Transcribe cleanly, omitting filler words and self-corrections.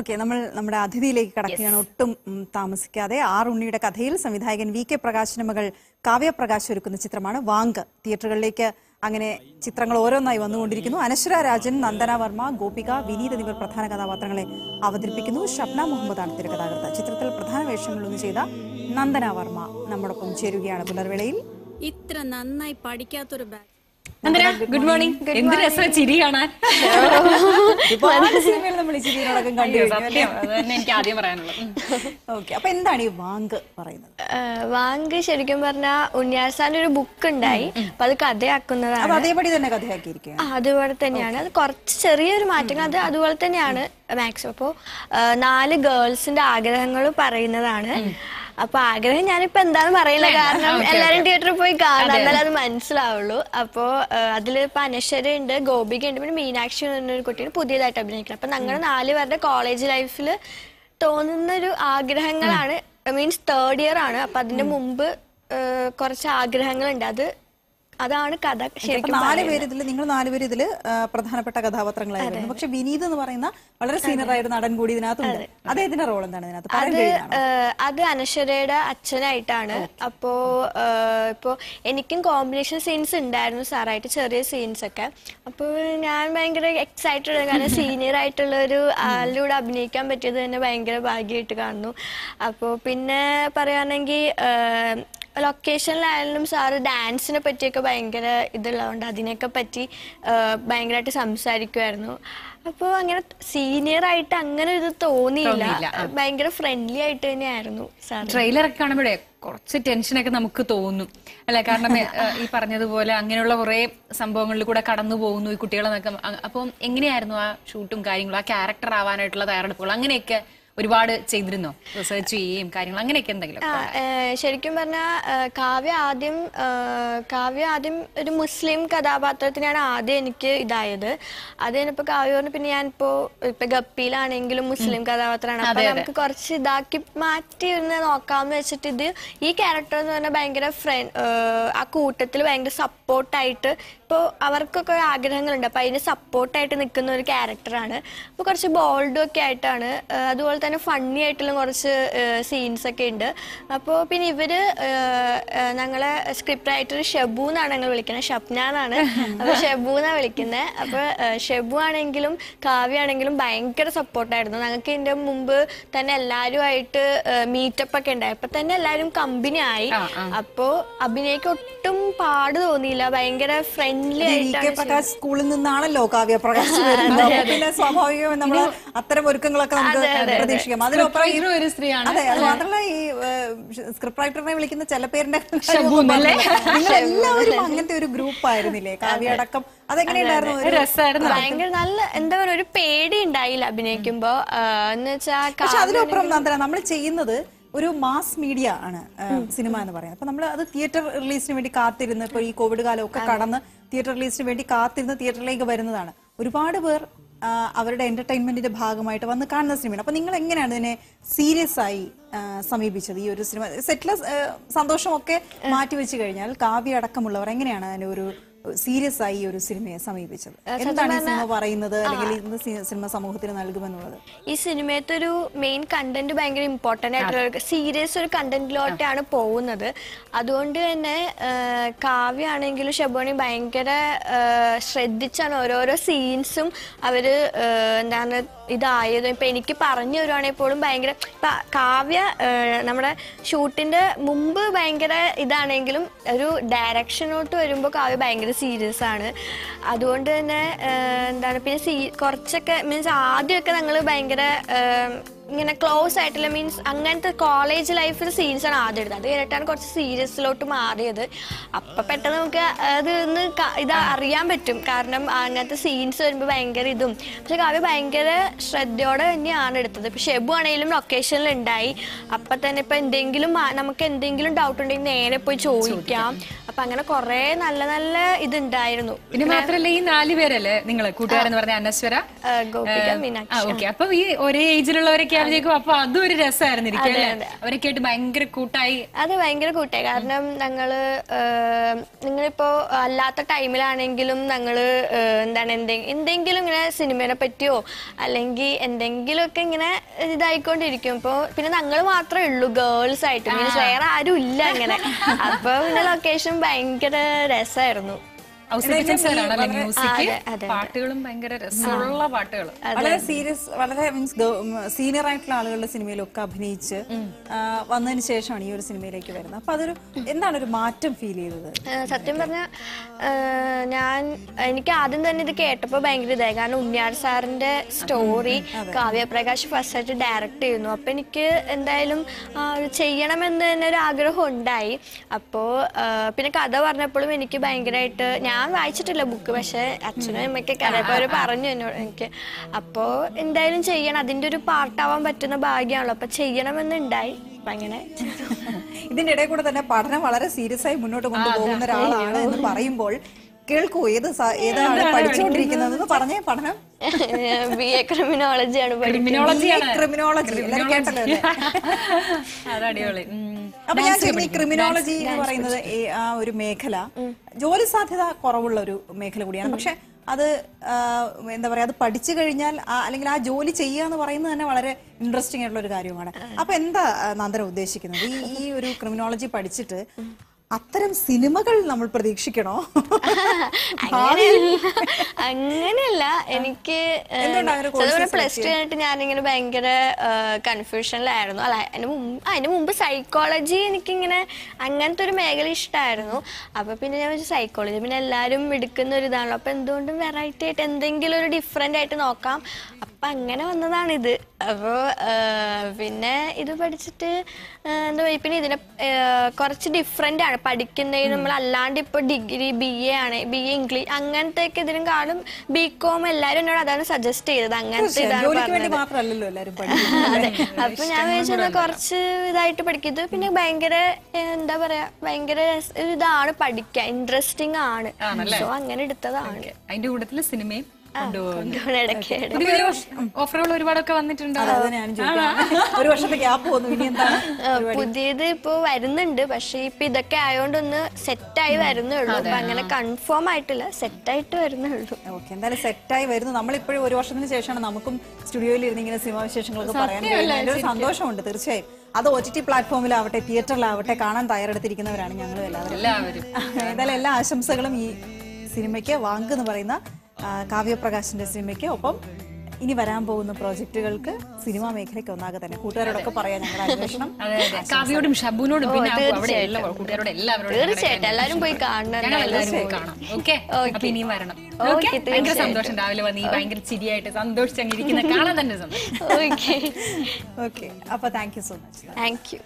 Okay, നമ്മുടെ അതിഥിയിലേക്ക് കടക്കുകയാണ്. ഒട്ടും താമസിക്കാതെ ആർ ഉണ്ണിയുടെ കഥയിൽ സംവിധായകൻ വി കെ പ്രകാശിന്റെ മകൾ കാവ്യ പ്രകാശ് ഒരുക്കുന്ന ചിത്രമാണ് വാങ്ക്. തിയേറ്ററുകളിലേക്ക് അങ്ങനെ ചിത്രങ്ങൾ ഓരോന്നായി വന്നുകൊണ്ടിരിക്കുന്നു. അനശ്വര രാജൻ, നന്ദന വർമ്മ, ഗോപിക, വിനീത് എന്നിവർ പ്രധാന കഥാപാത്രങ്ങളെ അവതരിപ്പിക്കുന്നു. ഷബ്ന മുഹമ്മദാണ് തിരക്കഥാകൃത്ത്. ചിത്രത്തിൽ പ്രധാന വേഷങ്ങളൊന്നും ചെയ്ത നന്ദന വർമ്മ നമ്മോടൊപ്പം ചേരുകയാണ് പുലർവേളയിൽ. ഇത്ര നന്നായി പഠിക്കാത്തൊരു ഗുഡ് മോർണിംഗ്. എന്ത് രസം ചിരി കാണാൻ. എനിക്ക് ആദ്യം പറയാനുള്ളത് വാങ്ക് ശരിക്കും പറഞ്ഞാൽ ഉണ്ണിയാസാന്റെ ഒരു ബുക്ക് ഉണ്ടായി, അപ്പൊ അത് കഥയാക്കുന്നതാണ്. അതുപോലെ തന്നെയാണ് അത് കുറച്ച് ചെറിയൊരു മാറ്റങ്ങൾ, അത് അതുപോലെ തന്നെയാണ് മാക്സിമം. അപ്പോ 4 ഗേൾസിന്റെ ആഗ്രഹങ്ങൾ പറയുന്നതാണ്. അപ്പൊ ആഗ്രഹം ഞാനിപ്പോ എന്താണെന്ന് പറയില്ല, കാരണം എല്ലാരും തിയേറ്ററിൽ പോയി കാണാം, എന്നാലും അത് മനസ്സിലാവുള്ളൂ. അപ്പോ അതിലിപ്പോ അനശ്വര ഉണ്ട്, ഗോപിക ഉണ്ട്, പിന്നെ മീനാക്ഷി എന്ന് പറഞ്ഞൊരു കുട്ടിയാണ് പുതിയതായിട്ട് അഭിനയിക്കുന്നത്. അപ്പൊ ഞങ്ങൾ 4 പേരുടെ കോളേജ് ലൈഫിൽ തോന്നുന്നൊരു ആഗ്രഹങ്ങളാണ്, മീൻസ് 3rd year ആണ്. അപ്പൊ അതിന്റെ മുമ്പ് കുറച്ച് ആഗ്രഹങ്ങളുണ്ട്, അതാണ് കഥ. ശരിക്കും 4 പേര് ഇതിൽ, നിങ്ങൾ 4 പേര് ഇതിൽ പ്രധാനപ്പെട്ട കഥാപാത്രങ്ങളായിരുന്നു. പക്ഷെ വിനീത് എന്ന് പറയുന്ന വളരെ സീനിയർ ആയൊരു നടൻ കൂടി ഇതിനകത്തുണ്ട്. അദ്ദേഹത്തിന്റെ റോൾ എന്താണ് ഇതിനകത്ത്? അത് അനശ്വരയുടെ അച്ഛനായിട്ടാണ്. അപ്പോ ഇപ്പോ എനിക്കും കോമ്പിനേഷൻ സീൻസ് ഉണ്ടായിരുന്നു സാറായിട്ട്, ചെറിയ സീൻസ് ഒക്കെ. അപ്പോൾ ഞാൻ ഭയങ്കര എക്സൈറ്റഡ്, കാരണം സീനിയർ ആയിട്ടുള്ള ഒരു ആളുടെ കൂടെ അഭിനയിക്കാൻ പറ്റിയത് തന്നെ ഭയങ്കര ഭാഗ്യമായിട്ട് കാണുന്നു. അപ്പോ പിന്നെ പറയുകയാണെങ്കിൽ ലൊക്കേഷനിലായാലും സാറ് ഡാൻസിനെ പറ്റിയൊക്കെ ഭയങ്കര ഇതുള്ളതുകൊണ്ട് അതിനെയൊക്കെ പറ്റി ഭയങ്കരമായിട്ട് സംസാരിക്കുമായിരുന്നു. അപ്പോൾ അങ്ങനെ സീനിയർ ആയിട്ട് അങ്ങനെ ഇത് തോന്നിയില്ല, ഭയങ്കര ഫ്രണ്ട്ലി ആയിട്ട് തന്നെയായിരുന്നു സാർ. ട്രെയിലറൊക്കെ കാണുമ്പോഴേ കുറച്ച് ടെൻഷനൊക്കെ നമുക്ക് തോന്നും അല്ലെ, കാരണം ഈ പറഞ്ഞതുപോലെ അങ്ങനെയുള്ള കുറെ സംഭവങ്ങളിൽ കൂടെ കടന്നു പോകുന്നു ഈ കുട്ടികളെന്നൊക്കെ. അപ്പം എങ്ങനെയായിരുന്നു ആ ഷൂട്ടും കാര്യങ്ങളും, ആ ക്യാരക്ടർ ആവാനായിട്ടുള്ള തയ്യാറെടുപ്പുകൾ അങ്ങനെയൊക്കെ ഒരുപാട് ചെയ്തിരുന്നോ? റിസർച്ച് ചെയ്യുകയും കാര്യങ്ങൾ അങ്ങനെയൊക്കെ എന്തെങ്കിലും? ശരിക്കും പറഞ്ഞാൽ കാവ്യ ആദ്യം ഒരു മുസ്ലിം കഥാപാത്രത്തിനാണ് ആദ്യം എനിക്ക് ഇതായത്. അത് കഴിഞ്ഞപ്പോൾ കാവ്യ പറഞ്ഞു, പിന്നെ ഞാനിപ്പോ ഗപ്പിയിലാണെങ്കിലും മുസ്ലിം കഥാപാത്രമാണ്, അപ്പൊ നമുക്ക് കുറച്ച് ഇതാക്കി മാറ്റി ഒന്ന് നോക്കാമെന്ന് വെച്ചിട്ട് ഇത് ഈ ക്യാരക്ടർ എന്ന് പറഞ്ഞാൽ ഭയങ്കര ആ കൂട്ടത്തിൽ ഭയങ്കര സപ്പോർട്ടായിട്ട്, ഇപ്പോൾ അവർക്കൊക്കെ ആഗ്രഹങ്ങളുണ്ട്, അപ്പൊ അതിന് സപ്പോർട്ടായിട്ട് നിൽക്കുന്ന ഒരു ക്യാരക്ടറാണ്. അപ്പൊ കുറച്ച് ബോൾഡും ഒക്കെ ആയിട്ടാണ്, അതുപോലെ തന്നെ ഫണ്ണി ആയിട്ടുള്ള കുറച്ച് സീൻസ് ഒക്കെ ഉണ്ട്. അപ്പോൾ പിന്നെ ഇവര് ഞങ്ങളെ സ്ക്രിപ്റ്റ് റൈറ്റർ ഷെബു എന്നാണ് ഞങ്ങൾ വിളിക്കുന്നത്, ഷബ്ന എന്നാണ്, അപ്പോൾ ഷെബു എന്നാണ് വിളിക്കുന്നത്. അപ്പോൾ ഷെബു ആണെങ്കിലും കാവ്യാണെങ്കിലും ഭയങ്കര സപ്പോർട്ടായിരുന്നു ഞങ്ങൾക്ക്. ഇതിൻ്റെ മുമ്പ് തന്നെ എല്ലാവരുമായിട്ട് മീറ്റപ്പ് ഒക്കെ ഉണ്ടായി, അപ്പം തന്നെ എല്ലാവരും കമ്പനി ആയി. അപ്പോൾ അഭിനയ്ക്ക് ഒട്ടും പാട് തോന്നിയില്ല, ഭയങ്കര ഫ്രണ്ട്ലി ആയിട്ട്. സ്കൂളിൽ നിന്നാണല്ലോ കാവ്യ പ്രകാശ്, സ്വാഭാവികം നമ്മൾ അത്തരം ഒരുക്കങ്ങളൊക്കെ പ്രതീക്ഷിക്കാം. അതിനൊപ്പം ഒരു സ്ത്രീയാണ്. അതെ, അത് മാത്രമല്ല ഈ സ്ക്രിപ്റ്റ് റൈറ്ററിനെ വിളിക്കുന്ന ചില പേരിന്റെ എല്ലാവരും അങ്ങനത്തെ ഒരു ഗ്രൂപ്പ് ആയിരുന്നില്ലേ? കാവ്യ അടക്കം ഭയങ്കര നല്ല, എന്താ പറയുക, ഒരു പേടി ഉണ്ടായില്ല അഭിനയിക്കുമ്പോ എന്ന് വെച്ചാൽ. പക്ഷെ അതിനൊപ്പം നമ്മൾ ചെയ്യുന്നത് ഒരു മാസ് മീഡിയ ആണ് സിനിമ എന്ന് പറയുന്നത്. അപ്പൊ നമ്മൾ അത് തിയേറ്റർ റിലീസിന് വേണ്ടി കാത്തിരുന്ന്, ഇപ്പൊ ഈ കോവിഡ് കാലമൊക്കെ കടന്ന് തിയേറ്റർ റിലീസിന് വേണ്ടി കാത്തിരുന്ന് തിയേറ്ററിലേക്ക് വരുന്നതാണ്. ഒരുപാട് പേർ അവരുടെ എന്റർടൈൻമെന്റിന്റെ ഭാഗമായിട്ട് വന്ന് കാണുന്ന സിനിമയാണ്. അപ്പൊ നിങ്ങൾ എങ്ങനെയാണ് ഇതിനെ സീരിയസ് ആയി സമീപിച്ചത്? ഈ ഒരു സിനിമ സെറ്റിലെ സന്തോഷമൊക്കെ മാറ്റിവെച്ച് കഴിഞ്ഞാൽ കാവ്യ അടക്കമുള്ളവർ എങ്ങനെയാണ് അതിനെ ഒരു സീരിയസ് ആയി ഒരു സിനിമയെ സമീപിച്ചത്? എന്താണ് സിനിമ പറയുന്നത്, അല്ലെങ്കിൽ സിനിമ സമൂഹത്തിന് നൽകുമെന്നുള്ളത്? ഈ സിനിമയത്തെ ഒരു മെയിൻ കണ്ടന്റ് ഭയങ്കര ഇമ്പോർട്ടന്റ് ആയിട്ടുള്ള സീരിയസ് ഒരു കണ്ടന്റിലോട്ടാണ് പോകുന്നത്. അതുകൊണ്ട് തന്നെ കാവ്യാണെങ്കിലും ഷെബോണി ഭയങ്കര ശ്രദ്ധിച്ചാണ് ഓരോരോ സീൻസും അവര് എന്താണ് ഇതായത്. ഇപ്പൊ എനിക്ക് പറഞ്ഞു വരുവാണെങ്കിൽ പോലും ഭയങ്കര, ഇപ്പൊ കാവ്യ നമ്മുടെ ഷൂട്ടിന്റെ മുമ്പ് ഭയങ്കര ഇതാണെങ്കിലും ഒരു ഡയറക്ഷനോട്ട് വരുമ്പോ കാവ്യ ഭയങ്കര സീരിയസ് ആണ്. അതുകൊണ്ട് തന്നെ എന്താണ് പിന്നെ കുറച്ചൊക്കെ മീൻസ് ആദ്യമൊക്കെ ഞങ്ങൾ ഭയങ്കര ഇങ്ങനെ ക്ലോസ് ആയിട്ടുള്ള മീൻസ് അങ്ങനത്തെ കോളേജ് ലൈഫിൽ സീൻസ് ആണ് ആദ്യം എടുത്തത്. അത് കഴിഞ്ഞിട്ടാണ് കുറച്ച് സീരിയസിലോട്ട് മാറിയത്. അപ്പം പെട്ടെന്ന് നമുക്ക് അത് ഒന്ന് ഇത് അറിയാൻ പറ്റും, കാരണം അങ്ങനത്തെ സീൻസ് വരുമ്പോൾ ഭയങ്കര ഇതും. പക്ഷെ കാവ്യ ഭയങ്കര ശ്രദ്ധയോടെ തന്നെയാണ് എടുത്തത്. ഇപ്പം ഷെബു ആണെങ്കിലും ലൊക്കേഷനിൽ ഉണ്ടായി, അപ്പം തന്നെ ഇപ്പം എന്തെങ്കിലും നമുക്ക് എന്തെങ്കിലും ഡൗട്ട് ഉണ്ടെങ്കിൽ നേരെ പോയി ചോദിക്കാം. അപ്പം അങ്ങനെ കുറേ നല്ല നല്ല ഇതുണ്ടായിരുന്നു. പിന്നെ മാത്രമല്ല ഈ 4 പേരല്ലേ നിങ്ങള് കൂട്ടുകാരെന്ന് പറഞ്ഞ അനശ്വര, ഗോപിക, മീനാക്ഷി, അപ്പം ഈ ഒരേ ഏജിലുള്ളവരൊക്കെ വിചാരിച്ചേക്കും അപ്പൊ അതും ഒരു രസമായിരുന്നു ഇരിക്കും അവരെ കേട്ട് ഭയങ്കര കൂട്ടായി. അത് ഭയങ്കര കൂട്ടായി കാരണം നിങ്ങളിപ്പോ അല്ലാത്ത ടൈമിലാണെങ്കിലും ഞങ്ങള് എന്തെങ്കിലും ഇങ്ങനെ സിനിമയെ പറ്റിയോ അല്ലെങ്കിൽ എന്തെങ്കിലുമൊക്കെ ഇങ്ങനെ ഇതായിക്കൊണ്ടിരിക്കും. ഇപ്പൊ പിന്നെ ഞങ്ങള് മാത്രമേ ഉള്ളൂ ഗേൾസ് ആയിട്ട്, മീൻസ് വേറെ ആരും ഇല്ല അങ്ങനെ. അപ്പൊ പിന്നെ ലൊക്കേഷൻ ഭയങ്കര രസമായിരുന്നു. പാട്ടുകളും ഭയങ്കര രസമുള്ള പാട്ടുകൾ, വളരെ സീരിയസ്, വളരെ മീൻസ് സീനിയർ ആയിട്ടുള്ള ആളുകളുടെ സിനിമയിലൊക്കെ അഭിനയിച്ച് വന്നതിന് ശേഷമാണ് ഈ ഒരു സിനിമയിലേക്ക് വരുന്നത്. അപ്പൊ അതൊരു എന്താണ് ഒരു മാറ്റം ഫീൽ ചെയ്തത്? സത്യം പറഞ്ഞാൽ എനിക്ക് ആദ്യം തന്നെ ഇത് കേട്ടപ്പോൾ ഭയങ്കര ഇതായി. കാരണം ഉണ്ണിയാർ സാറിന്റെ സ്റ്റോറി കാവ്യപ്രകാശ് ഫസ്റ്റ് ആയിട്ട് ഡയറക്റ്റ് ചെയ്യുന്നു. അപ്പൊ എനിക്ക് എന്തായാലും ചെയ്യണമെന്ന് തന്നെ ഒരു ആഗ്രഹം ഉണ്ടായി. അപ്പോ പിന്നെ കഥ പറഞ്ഞപ്പോഴും എനിക്ക് ഭയങ്കരമായിട്ട്, ഞാൻ വായിച്ചിട്ടില്ല ബുക്ക്, പക്ഷെ അച്ഛനും അമ്മയ്ക്കൊക്കെ അവര് പറഞ്ഞു എന്നോട് എനിക്ക്. അപ്പോ എന്തായാലും ചെയ്യണം, അതിന്റെ ഒരു പാർട്ടാവാൻ പറ്റുന്ന ഭാഗ്യമാണല്ലോ, അപ്പൊ ചെയ്യണമെന്നുണ്ടായി. അങ്ങനെ ഇതിന്റെ ഇടയിൽ കൂടെ തന്നെ പഠനം വളരെ സീരിയസ് ആയി മുന്നോട്ട് കൊണ്ടുപോകുന്ന ഒരാളാണ് എന്ന് പറയുമ്പോൾ കേൾക്കൂ, ഏതാണ് പഠിച്ചുകൊണ്ടിരിക്കുന്നത്? പറഞ്ഞേ. പഠനം BA ക്രിമിനോളജിയാണ്. അടിപൊളി. അപ്പൊ ഞാൻ ഈ ക്രിമിനോളജി എന്ന് പറയുന്നത് ആ ഒരു മേഖല ജോലി സാധ്യത കുറവുള്ള ഒരു മേഖല കൂടിയാണ്. പക്ഷെ അത് എന്താ പറയാ, അത് പഠിച്ചു കഴിഞ്ഞാൽ അല്ലെങ്കിൽ ആ ജോലി ചെയ്യുക എന്ന് പറയുന്നത് തന്നെ വളരെ ഇൻട്രസ്റ്റിംഗ് ആയിട്ടുള്ള ഒരു കാര്യമാണ്. അപ്പൊ എന്താ നന്ദന ഉദ്ദേശിക്കുന്നത്? ഈ ഒരു ക്രിമിനോളജി പഠിച്ചിട്ട് അത്തരം സിനിമകൾ നമ്മൾ പ്രതീക്ഷിക്കണോ? അങ്ങനെയല്ല, എനിക്ക് പ്ലസ് ടു കഴിഞ്ഞിട്ട് ഞാനിങ്ങനെ ഭയങ്കര കൺഫ്യൂഷനിലായിരുന്നു. അല്ല, അതിന് മുമ്പ് സൈക്കോളജി എനിക്കിങ്ങനെ അങ്ങനത്തെ ഒരു മേഖല ഇഷ്ടമായിരുന്നു. അപ്പൊ പിന്നെ ഞാൻ സൈക്കോളജി പിന്നെ എല്ലാവരും എടുക്കുന്ന ഒരു ഇതാണല്ലോ, അപ്പൊ എന്തുകൊണ്ടും വെറൈറ്റി ആയിട്ട് എന്തെങ്കിലും ഒരു ഡിഫറെന്റ് ആയിട്ട് നോക്കാം. അപ്പൊ അങ്ങനെ വന്നതാണിത്. അപ്പോൾ പിന്നെ ഇത് പഠിച്ചിട്ട് എന്താ പറയുക, പിന്നെ ഇതിനെ കുറച്ച് ഡിഫറെൻ്റ് ആണ് പഠിക്കുന്നതിന്. നമ്മളല്ലാണ്ട് ഇപ്പോൾ ഡിഗ്രി BA ഇംഗ്ലീഷ് അങ്ങനത്തെയൊക്കെ ഇതിനും കാണും. BCom എല്ലാവരും എന്നോട് അതാണ് സജസ്റ്റ് ചെയ്തത്, അങ്ങനത്തെ ഇതാണ്. അതെ, അപ്പം ഞാൻ വിചാരിച്ചത് കുറച്ച് ഇതായിട്ട് പഠിക്കുന്നത്. പിന്നെ ഭയങ്കര എന്താ പറയുക, ഭയങ്കര ഇതാണ് പഠിക്കുക, ഇൻട്രസ്റ്റിംഗ് ആണ്. സോ അങ്ങനെ എടുത്തതാണ്. അതിൻ്റെ കൂട്ടത്തിൽ സിനിമയും ഓഫറുകൾ ഒരുപാടൊക്കെ വന്നിട്ടുണ്ട്. പുതിയത് ഇപ്പൊ വരുന്നുണ്ട്, പക്ഷെ ഇപ്പൊ ഇതൊക്കെ ആയോണ്ടൊന്ന് സെറ്റായി വരുന്നേ ഉള്ളൂ. അങ്ങനെ കൺഫേം ആയിട്ടില്ല, സെറ്റായിട്ട് വരുന്നേ ഉള്ളൂ. ഓക്കെ, എന്തായാലും സെറ്റായി വരുന്നു. നമ്മളിപ്പോഴും ഒരു വർഷത്തിന് ശേഷമാണ് നമുക്കും സ്റ്റുഡിയോയിൽ ഇരുന്ന് ഇങ്ങനെ സിനിമാ വിശേഷങ്ങളൊക്കെ പറയാൻ കഴിയുന്നത്. ഒരു സന്തോഷമുണ്ട് തീർച്ചയായും. അത് OTT പ്ലാറ്റ്ഫോമിലാവട്ടെ തിയേറ്ററിലാവട്ടെ കാണാൻ തയ്യാറെടുത്തിരിക്കുന്നവരാണ് ഞങ്ങളും എല്ലാവരും. എന്തായാലും എല്ലാ ആശംസകളും ഈ സിനിമയ്ക്ക്. വാങ്കെന്ന് പറയുന്ന കാവ്യപ്രകാശിന്റെ സിനിമയ്ക്ക്, ഒപ്പം ഇനി വരാൻ പോകുന്ന പ്രോജക്റ്റുകൾക്ക്, സിനിമാ മേഖലയ്ക്ക് ഒന്നാകെ തന്നെ കൂട്ടുകാരോടൊക്കെ പറയാൻ ഞങ്ങളുടെ അന്വേഷണം. കാവ്യോടും ഷബുനോടും തീർച്ചയായിട്ടും എല്ലാവരും പോയി കാണണം. ഭയങ്കര സന്തോഷം രാവിലെ വന്ന് ഭയങ്കര ചിരിയായിട്ട് സന്തോഷിച്ചങ്ങിരിക്കുന്ന കാണാൻ തന്നെ. ഓക്കെ, അപ്പൊ thank you so much. Thank U.